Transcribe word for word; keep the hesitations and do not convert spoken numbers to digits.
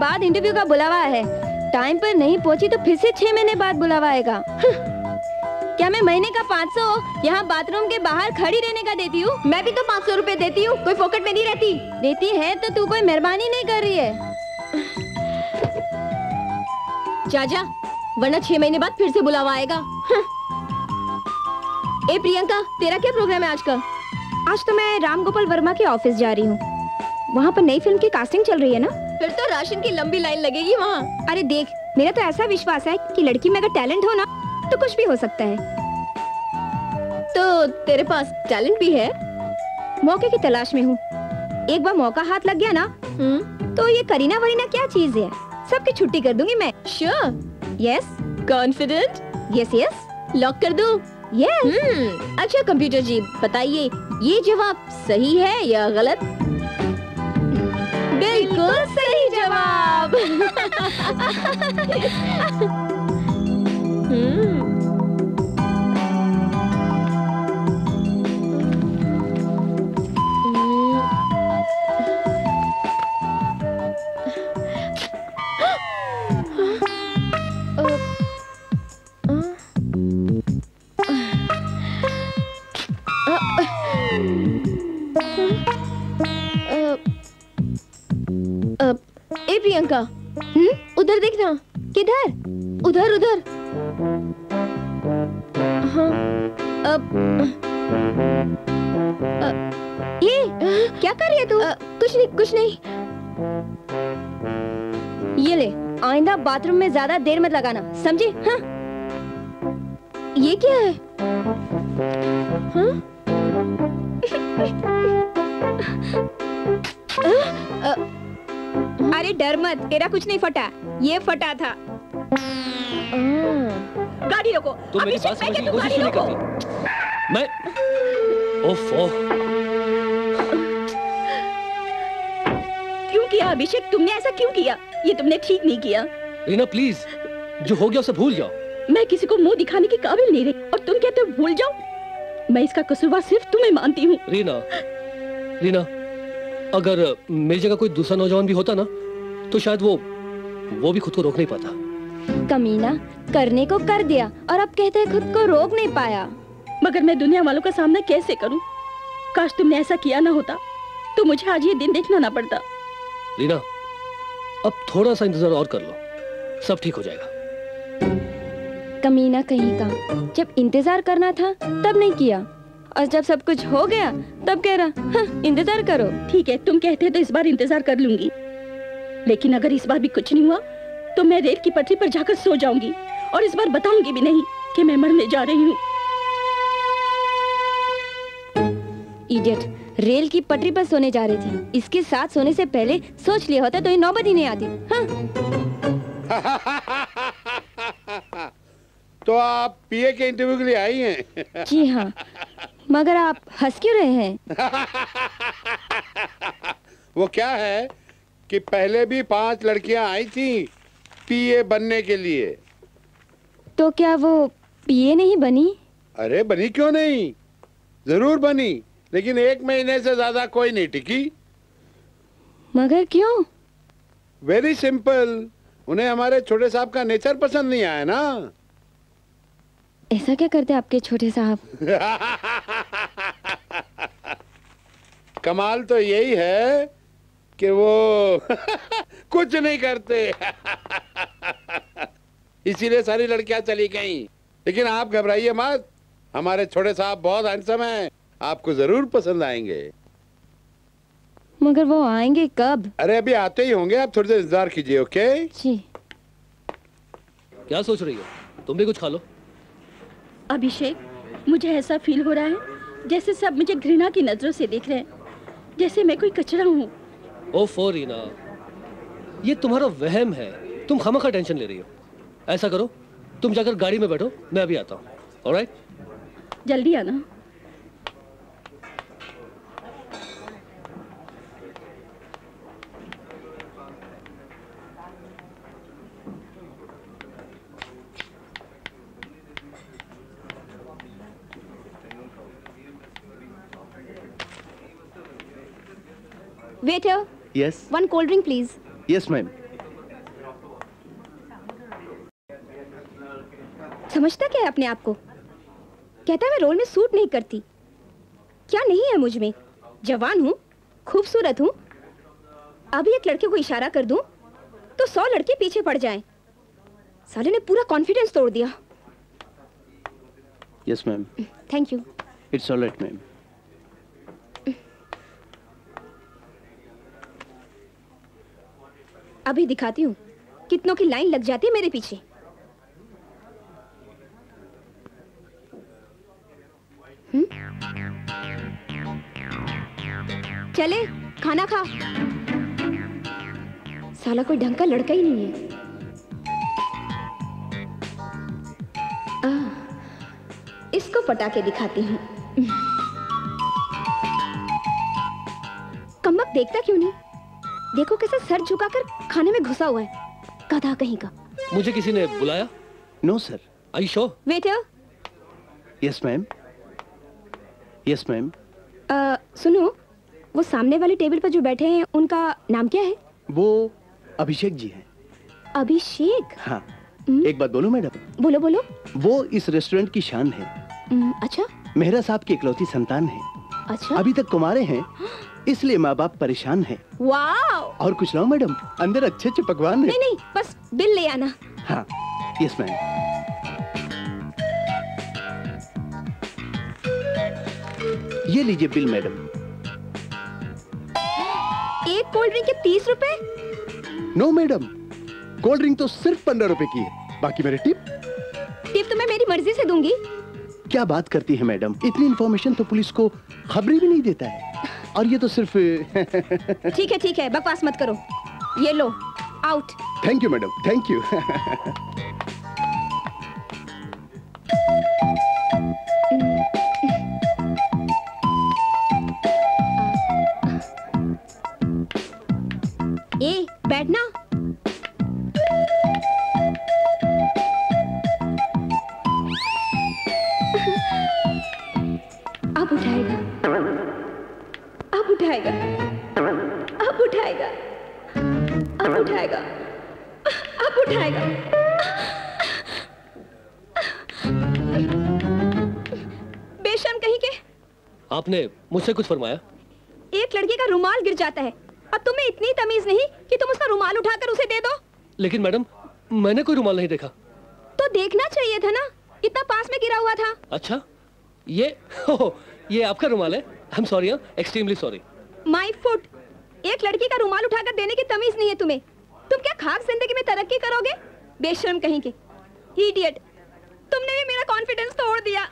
बाद इंटरव्यू का बुलावा है, टाइम पर नहीं पहुंची तो फिर से छह महीने बाद बुलावा आएगा। क्या मैं महीने का पाँच सौ यहाँ बाथरूम के बाहर खड़ी रहने का देती हूँ? मैं भी तो पाँच सौ रूपए देती हूँ, कोई पॉकेट में नहीं रहती। देती है तो तू कोई मेहरबानी नहीं कर रही है चाचा, वरना छह महीने बाद फिर से बुलावा आएगा। ए प्रियंका, तेरा क्या प्रोग्राम है आज का? आज तो मैं राम गोपाल वर्मा के ऑफिस जा रही हूँ, वहाँ पर नई फिल्म की कास्टिंग चल रही है ना, फिर तो राशन की लंबी लाइन लगेगी वहाँ। अरे देख, मेरा तो ऐसा विश्वास है कि लड़की में अगर टैलेंट हो ना तो कुछ भी हो सकता है। तो तेरे पास टैलेंट भी है? मौके की तलाश में हूँ, एक बार मौका हाथ लग गया ना हुँ? तो ये करीना वरीना क्या चीज है, सबकी छुट्टी कर दूंगी मैं। Sure? Yes. Confident? Yes yes. Lock कर दूं? यस। अच्छा कंप्यूटर जी, बताइए ये जवाब सही है या गलत? बिल्कुल सही जवाब। प्रियंका, हम्म, उधर देखना। किधर? उधर उधर। हाँ, अब आ, ये क्या कर रही है तू? कुछ नहीं कुछ नहीं। ये ले, आइंदा बाथरूम में ज्यादा देर मत लगाना, समझे? हाँ। ये क्या है? हाँ? आ, आ, अरे डर डर मत, तेरा कुछ नहीं फटा, ये फटा था। गाड़ी रोको, तुम मेरे पास समझने की कोशिश नहीं करती। मैं ओफ ओफ अभिषेक, तुमने ऐसा क्यों किया? ये तुमने ठीक नहीं किया। रीना प्लीज, जो हो गया उसे भूल जाओ। मैं किसी को मुंह दिखाने के काबिल नहीं रही और तुम कहते हो भूल जाओ। मैं इसका कसूरवार सिर्फ तुम्हें मानती हूँ। रीना, रीना, अगर मेरी जगह कोई दूसरा नौजवान भी होता ना, तो शायद वो वो भी खुद को रोक नहीं पाता। कमीना, करने को कर दिया और अब कहते हैं खुद को रोक नहीं पाया। मगर मैं दुनिया वालों का सामना कैसे करूँ? काश तुमने ऐसा किया ना होता, तो मुझे आज ये दिन देखना ना पड़ता। रीना, अब थोड़ा सा इंतजार और कर लो, सब ठीक हो जाएगा। कमीना कहीं का, जब इंतजार करना था तब नहीं किया, और जब सब कुछ हो गया तब कह रहा हाँ, इंतजार करो। ठीक है, तुम कहते तो इस बार इंतजार कर लूंगी, लेकिन अगर इस बार भी कुछ नहीं हुआ तो मैं रेल की पटरी पर जाकर सो जाऊंगी और इस बार बताऊंगी भी नहीं कि मैं मरने जा रही हूँ। इडियट, रेल की पटरी पर सोने जा रही थी, इसके साथ सोने से पहले सोच लिया होता तो ये नौबत ही नहीं आती। हाँ। तो आप पीए के इंटरव्यू के लिए आई हैं? जी हाँ, मगर आप हंस क्यों रहे हैं? वो क्या है कि पहले भी पांच लड़कियां आई थी पीए बनने के लिए। तो क्या वो पीए नहीं बनी? अरे बनी क्यों नहीं, जरूर बनी, लेकिन एक महीने से ज्यादा कोई नहीं टिकी। मगर क्यों? वेरी सिंपल, उन्हें हमारे छोटे साहब का नेचर पसंद नहीं आया ना। ऐसा क्या करते आपके छोटे साहब? कमाल तो यही है कि वो कुछ नहीं करते। इसीलिए सारी लड़कियां चली गईं। लेकिन आप घबराइए मत, हमारे छोटे साहब बहुत हैंडसम हैं, आपको जरूर पसंद आएंगे। मगर वो आएंगे कब? अरे अभी आते ही होंगे, आप थोड़ी देर इंतजार कीजिए। ओके जी। क्या सोच रही हो? तुम भी कुछ खा लो। अभिषेक, मुझे ऐसा फील हो रहा है जैसे सब मुझे घृणा की नजरों से देख रहे हैं, जैसे मैं कोई कचरा हूँ। ओफो रीना, ये तुम्हारा वहम है, तुम खामखा टेंशन ले रही हो। ऐसा करो, तुम जाकर गाड़ी में बैठो, मैं अभी आता हूँ। ऑलराइट, जल्दी आना। Waiter. Yes. One cold drink, please. Yes, ma'am. समझता क्या है अपने आप को? कहता है मैं रोल में सूट नहीं करती। क्या नहीं है मुझ में? जवान हूँ, खूबसूरत हूँ। अभी एक लड़के को इशारा कर दूँ तो सौ लड़के पीछे पड़ जाएं। साले ने पूरा कॉन्फिडेंस तोड़ दिया। Yes, ma'am. Thank you. It's all right, ma'am. अभी दिखाती हूँ कितनों की लाइन लग जाती है मेरे पीछे। हुँ? चले खाना खा। साला कोई ढंग का लड़का ही नहीं है। आ, इसको पटा के दिखाती हूँ। कमबख्त देखता क्यों नहीं? देखो कैसे सर झुकाकर खाने में घुसा हुआ है, गधा कहीं का। मुझे किसी ने बुलाया? No sir. आई शो? Waiter. Yes ma'am. Yes ma'am. सुनो, वो सामने वाली टेबल पर जो बैठे हैं उनका नाम क्या है? वो अभिषेक जी हैं। अभिषेक? हाँ। हुँ? एक बात बोलूं मैडम? बोलो बोलो। वो इस रेस्टोरेंट की शान है। हुँ, अच्छा। मेहरा साहब की इकलौती संतान है। अच्छा। अभी तक कुमारे हैं, इसलिए माँ बाप परेशान हैं। वाओ। और कुछ ना मैडम, अंदर अच्छे अच्छे पकवान हैं। नहीं नहीं, बस बिल ले आना। हाँ, यस मैम। ये लीजिए बिल मैडम। एक कोल्ड ड्रिंक के तीस रुपए? नो मैडम, कोल्ड ड्रिंक तो सिर्फ पंद्रह रुपए की है, बाकी मेरे टिप। टिप तो मैं मेरी मर्जी से दूंगी। क्या बात करती है मैडम, इतनी इन्फॉर्मेशन तो पुलिस को खबरी भी नहीं देता है, और ये तो सिर्फ। ठीक है ठीक है, बकवास मत करो, ये लो। out. Thank you, madam. Thank you. ए बैठना। अब उठाएगा, अब उठाएगा, अब उठाएगा, अब उठाएगा, अब उठाएगा। बेशर्म कहीं के, आपने मुझसे कुछ फरमाया? एक लड़की का रुमाल गिर जाता है, अब तुम्हें इतनी तमीज नहीं कि तुम उसका रुमाल उठाकर उसे दे दो। लेकिन मैडम, मैंने कोई रुमाल नहीं देखा। तो देखना चाहिए था ना, इतना पास में गिरा हुआ था। अच्छा, ये हो, ये आपका रुमाल है। I'm sorry, extremely sorry. My foot. एक लड़की का रुमाल उठाकर देने की तमीज नहीं है तुम्हें। तुम क्या खाक जिंदगी में तरक्की करोगे? बेशर्म कहीं के। इडियट, तुमने भी मेरा कॉन्फिडेंस तोड़ दिया।